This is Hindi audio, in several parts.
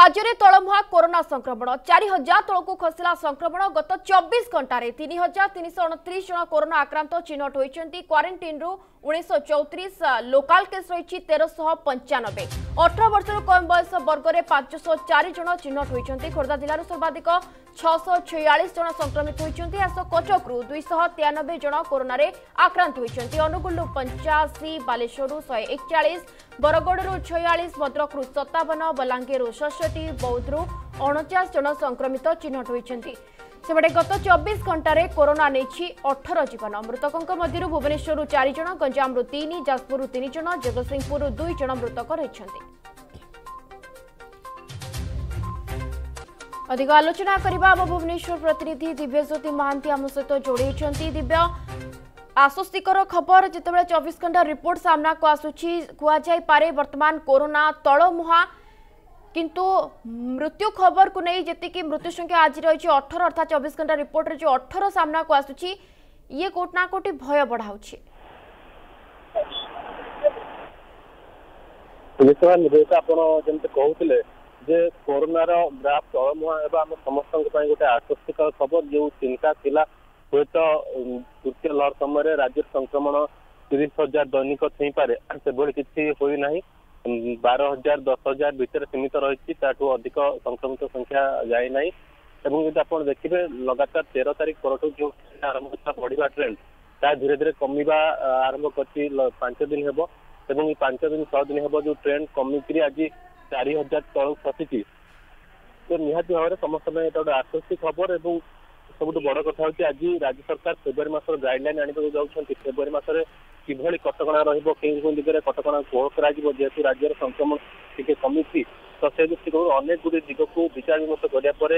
राज्य में तलमुहा कोरोना संक्रमण 4000 तौक खसला संक्रमण गत 24 घंटे 3329 जन कोरोना आक्रांत चिन्हट होती। क्वारंटाइन 1934 लोकाल केस रही 1395 18 वर्ष कम बयस वर्ग में 504 जन चिन्हट होती। खोर्धा जिलूर सर्वाधिक 646 जन संक्रमित होती। कटक 293 जन कोरोन आक्रांत होती। अनुगुल 85 बालेश्वर 141 बरगड़ 46 भद्रक 57 बलांगीर 67 बौद्ध 49 जन संक्रमित चिन्हट होती। सेपटे गत 24 घंटे कोरोना नहीं 18 जीवन मृतकों मध्य भुवनेश्वर 4 जन, गंजाम 3, जाजपुर 3 जन, जगतसिंहपुर 2 जन मृतक रही। अधिक आलोचना करबा आम भुवनेश्वर प्रतिनिधि दिव्यज्योति महांती आम सहित जोड़ी। दिव्य आश्वस्तिकर खबर जितेबाला 24 घंटा रिपोर्ट सामना को आसूची कहुए वर्तमान कोरोना तलमुहा किंतु मृत्यु खबर को नहीं जी मृत्यु संख्या आज रही 18 अर्थात 24 घंटा रिपोर्ट रे जो 18 सामना को आसूची ये कोट ना कोटी भय बढ़ाऊ। कहते जे कोरोना ग्राफ तलमुहा एवं समस्त गोटे आश्वस्तिकर खबर जो चिंता था हूँ तो तृतीय लहर समय राज्य संक्रमण 30,000 दैनिक छुई पारे से किसी होना 12,000 10,000 भितर सीमित रही अधिक संक्रमित संख्या जाए ना। यदि आप देखिए लगातार 13 तारीख पर जो आरंभ बढ़ा ट्रेंड ता धीरे धीरे कमिया आरंभ कर 5 दिन हे और 5 दिन 6 दिन हे जो ट्रेंड कमिकी आज 4000 तौक खसी तो निहाती भाव में समस्त गोटे आश्वस्ती खबर। और सब बड़ कथा हूँ आज राज्य सरकार फेब्रुआरी मासर गाइडलाइन आने जाती। फेब्रुआरी मासर किभली कटका रही दिगरे कटका कोह करेतु राज्य संक्रमण टी कमी तो से दृष्टिकोण अनेक गुड दिग को विचार विमर्श करापर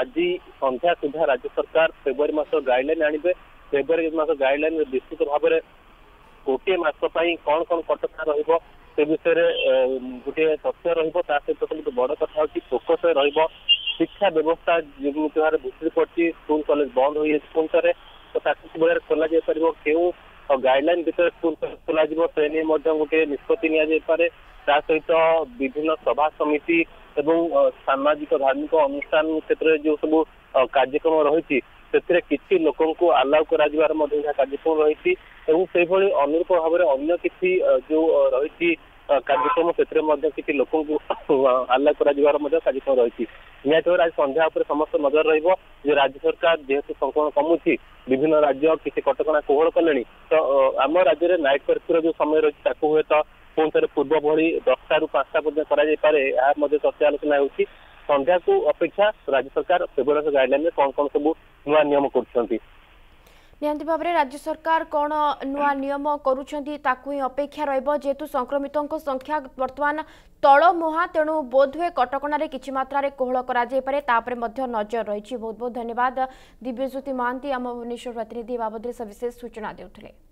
आज सन्ध्या सुधा राज्य सरकार फेब्रुआरी मासर गाइडलाइन आने। फेब्रुआरी मास गाइडलाइन विस्तृत भाव में गोटे मसपाई कौन कौन कटका र से विषय में गोटे तथ्य रहा सहित सब बड़ कथ हूँ फोकस रिक्षा व्यवस्था जमीत भाव में भूसुरी पड़ी। स्कूल कलेज बंद हो पुणी थे तो किभर खोल जापर के गाइडलाइन भितर स्कूल खोल से नहीं गोटे निष्पत्ति निपे ता सहित विभिन्न सभा समिति एवं सामाजिक धार्मिक अनुष्ठान क्षेत्र में जो सब कार्यक्रम रही से किसी लोक आलाउ कर कार्यक्रम रही अनुरूप भाव में अन्य किसी जो रही कार्यक्रम से लोक आलाउ कर कार्यक्रम रही आज संध्या समस्त नजर रही। राज्य सरकार जेहेतु संक्रमण कमुची विभिन्न राज्य किसी कटका कोहल कले तो आम राज्य में नाइट कर्फ्यू जो समय रही हूँ तो पुणी थे पूर्व भली 10टा रू 5टा पर्यटन करे चर्चा आलोचना होती। संध्या को अपेक्षा राज्य सरकार फेब्रुआरी गाइडलाइन में कौन कौन सब नुआ नियम कर निहंती भाव में राज्य सरकार कौन नुआ नियम करुछंती ताकु अपेक्षा रहिबो। जेतु संक्रमितों को संख्या वर्तमान तलमुहा तेणु बोधवे कटकणारे किछि मात्रारे कोहल करा जाय पारे तापरे मध्य नजर रही। बहुत बहुत धन्यवाद दिव्यज्योति महांती आम भुवनेश्वर प्रतिनिधि बाबद सविशेष सूचना देउथिले।